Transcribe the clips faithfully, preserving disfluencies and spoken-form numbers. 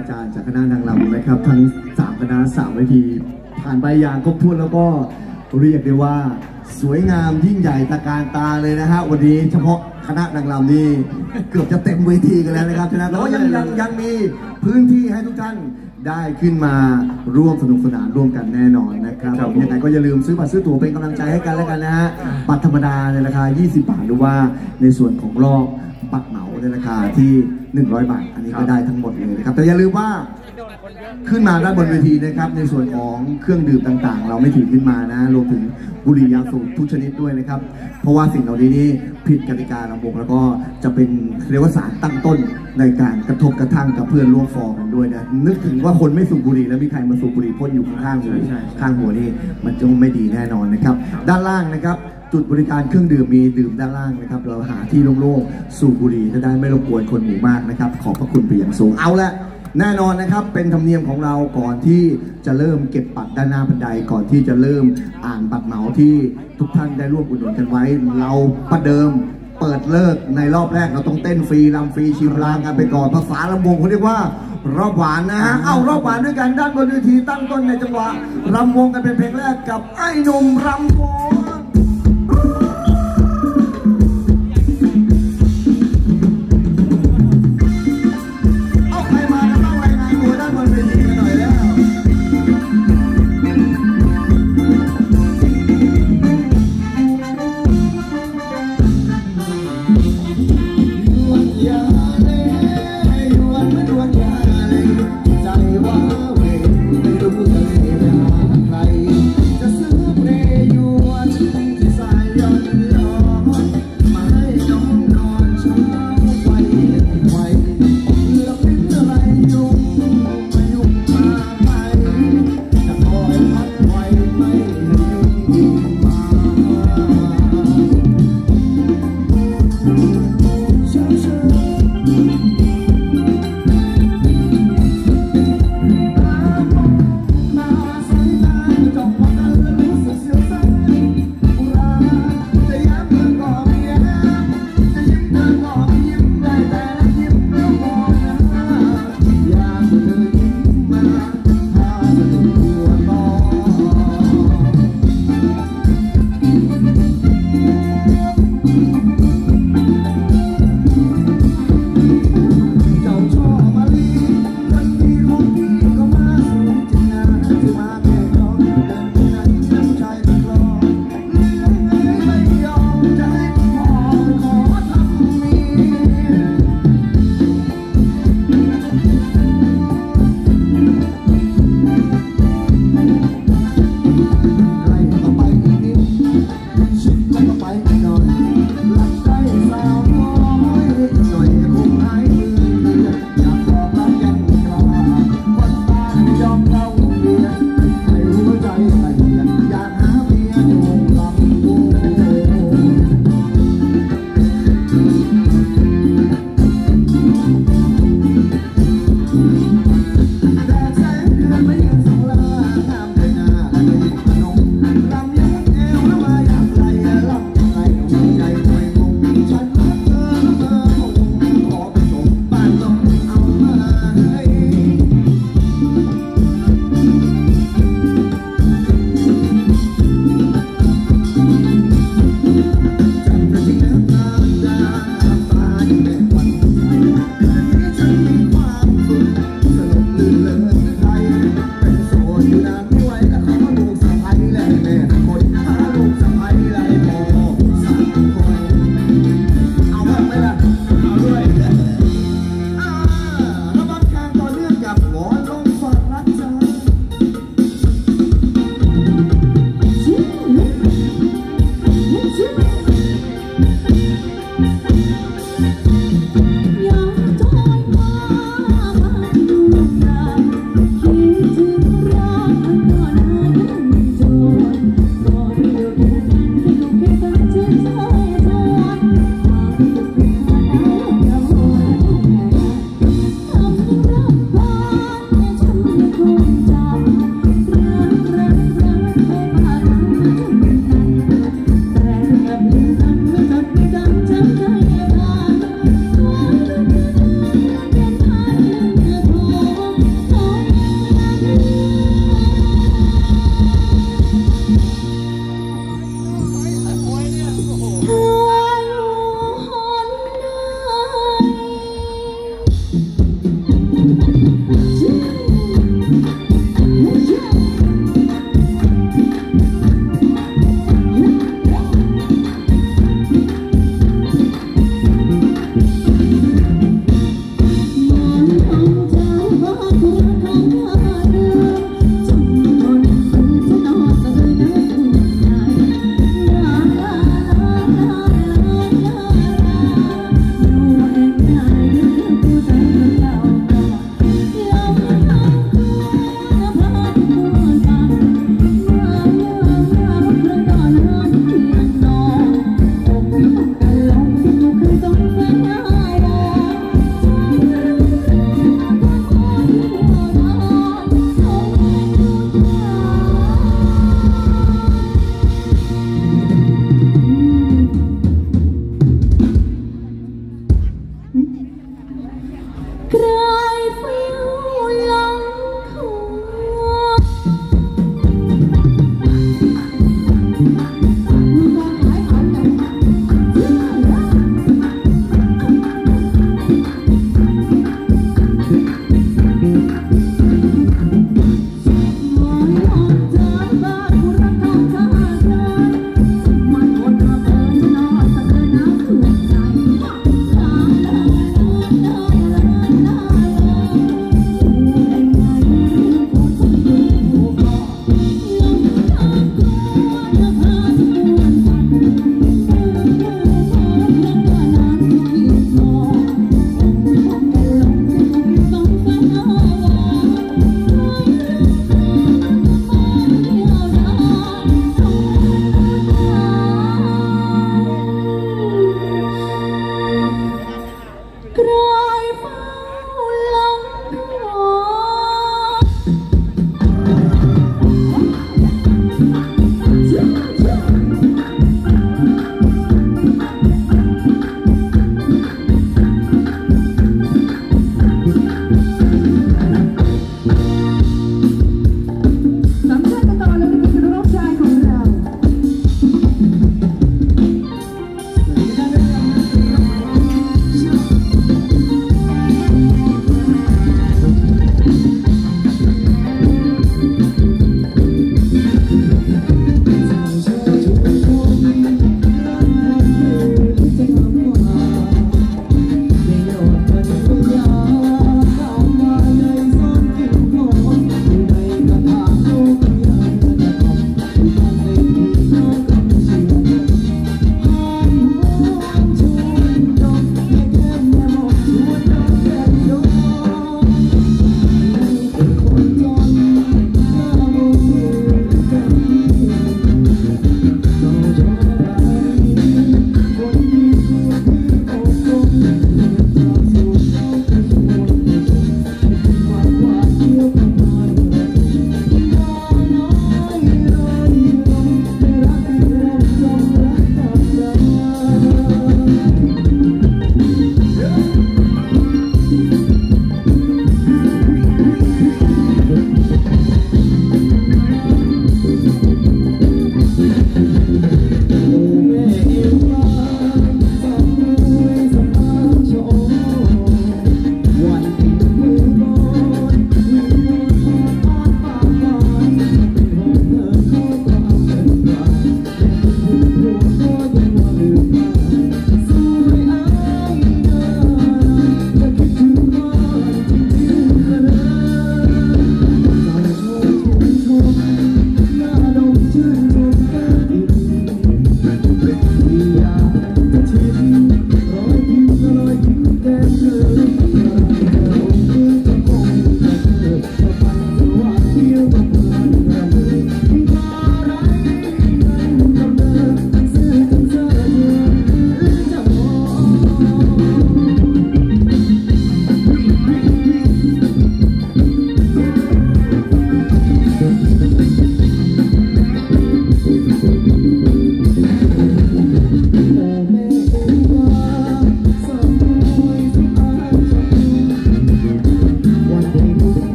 อาจารย์จากคณะนางรำนะครับทั้งสามคณะสามเวทีผ่านไปอย่างครบถ้วนแล้วก็เรียกได้ว่าสวยงามยิ่งใหญ่ตะการตาเลยนะฮะวันนี้เฉพาะคณะนางรำนี่เกือบจะเต็มเวทีกันแล้วนะครับฉะนั้นเรายังยังยังมีพื้นที่ให้ทุกท่านได้ขึ้นมาร่วมสนุกสนานร่วมกันแน่นอนนะครับยังไงก็อย่าลืมซื้อบัตรซื้อตั๋วเป็นกำลังใจให้กันแล้วกันนะฮะบัตรธรรมดาในราคายี่สิบบาทหรือว่าในส่วนของรอบบัตรเหมาในราคาที่หนึ่งร้อยบาทอันนี้ก็ได้ทั้งหมดเลยนะครับแต่อย่าลืมว่าขึ้นมาด้านบนเวทีนะครับในส่วนของเครื่องดื่มต่างๆเราไม่ถือขึ้นมานะรวมถึงบุหรี่ยาสูบทุกชนิดด้วยนะครับเพราะว่าสิ่งเหล่านี้นี่ผิดกติการำบกแล้วก็จะเป็นเรียกว่าสารตั้งต้นในการกระทบกระทั่งกับเพื่อนร่วมฟอร์กันด้วยนะนึกถึงว่าคนไม่สูบบุหรี่แล้วมีใครมาสูบบุหรี่พ่นอยู่ข้างๆเลยข้างหัวนี่มันจะไม่ดีแน่นอนนะครับด้านล่างนะครับจุดบริการเครื่องดื่มมีดื่มด้านล่างนะครับเราหาที่โล่งๆสูบบุหรี่จะได้ไม่รบกวนคนหมู่มากนะครับขอบพระคุณไปอย่างสูงเอาละแน่นอนนะครับเป็นธรรมเนียมของเราก่อนที่จะเริ่มเก็บบัตรด้านหน้าบันไดก่อนที่จะเริ่มอ่านบัตรเหมาที่ทุกท่านได้ร่วมอุดหนุนกันไว้เราประเดิมเปิดเลิกในรอบแรกเราต้องเต้นฟรีรำฟรีชิมลางกันไปก่อนภาษาลำวงเขาเรียกว่ารอบหวานนะฮะเอารอบหวานด้วยกันด้านบนเวทีตั้งต้นในจังหวะรำวงกันเป็นเพลงแรกกับไอ้หนุ่มรำวง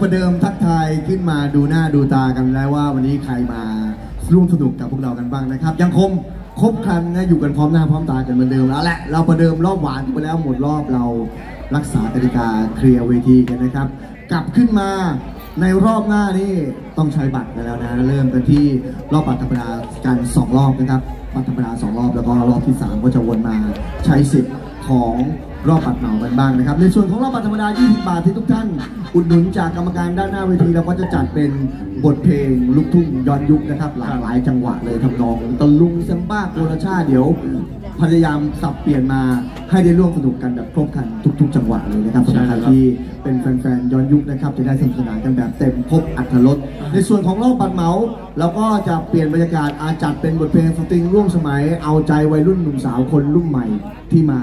ประเดิมทักทายขึ้นมาดูหน้าดูตากันแล้วว่าวันนี้ใครมาร่วมสนุกกับพวกเรากันบ้างนะครับยังคงครบครันนะอยู่กันพร้อมหน้าพร้อมตากันเหมือนเดิมแล้วแหละเราประเดิมรอบหวานไปแล้วหมดรอบเรารักษากติกาเคลียร์เวทีกันนะครับกลับขึ้นมาในรอบหน้านี่ต้องใช้บัตรกันแล้วนะเริ่มกันที่รอบบัตรธรรมดากันสองรอบนะครับบัตรธรรมดาสองรอบแล้วก็รอบที่สามก็จะวนมาใช้สิทธิ์ของรอบบัตรเหมากันบ้างนะครับในส่วนของรอบบัตรธรรมดายี่สิบบาทที่ทุกท่านอุดหนุนจากกรรมการด้านหน้าเวทีเราก็จะจัดเป็นบทเพลงลูกทุ่งย้อนยุคนะครับหลากหลายจังหวะเลยทำนองตะลุงแซมบ้าโคราชาเดี๋ยวพยายามสับเปลี่ยนมาให้ได้ร่วมสนุกกันแบบครบครันทุกๆจังหวะเลยนะครับสำหรับใครที่เป็นแฟนๆย้อนยุคนะครับจะได้สนุกสนานกันแบบเต็มครบอรรถรสในส่วนของรอบบัตรเหมาเราก็จะเปลี่ยนบรรยากาศอาจัดเป็นบทเพลงสตริงร่วมสมัยเอาใจวัยรุ่นหนุ่มสาวคนรุ่นใหม่ที่มา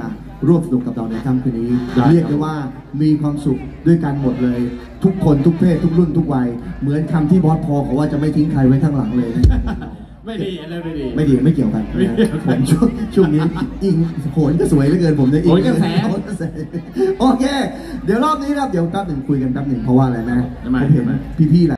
ร่วมสนุกกับเราในค่ำคืนนี้เรียกได้ว่ามีความสุขด้วยกันหมดเลยทุกคนทุกเพศทุกรุ่นทุกวัยเหมือนคำที่บอสพอเขาว่าจะไม่ทิ้งใครไว้ข้างหลังเลยไม่ดีอะไรไม่ดีไม่ดีไม่เกี่ยวกันผมช่วงช่วงนี้อิงโหนก็สวยเหลือเกินผมจะอิงกระแสโอเคเดี๋ยวรอบนี้ครับเดี๋ยวแป๊บหนึ่งคุยกันแป๊บหนึ่งเพราะว่าอะไรนะผมเห็นพี่ๆ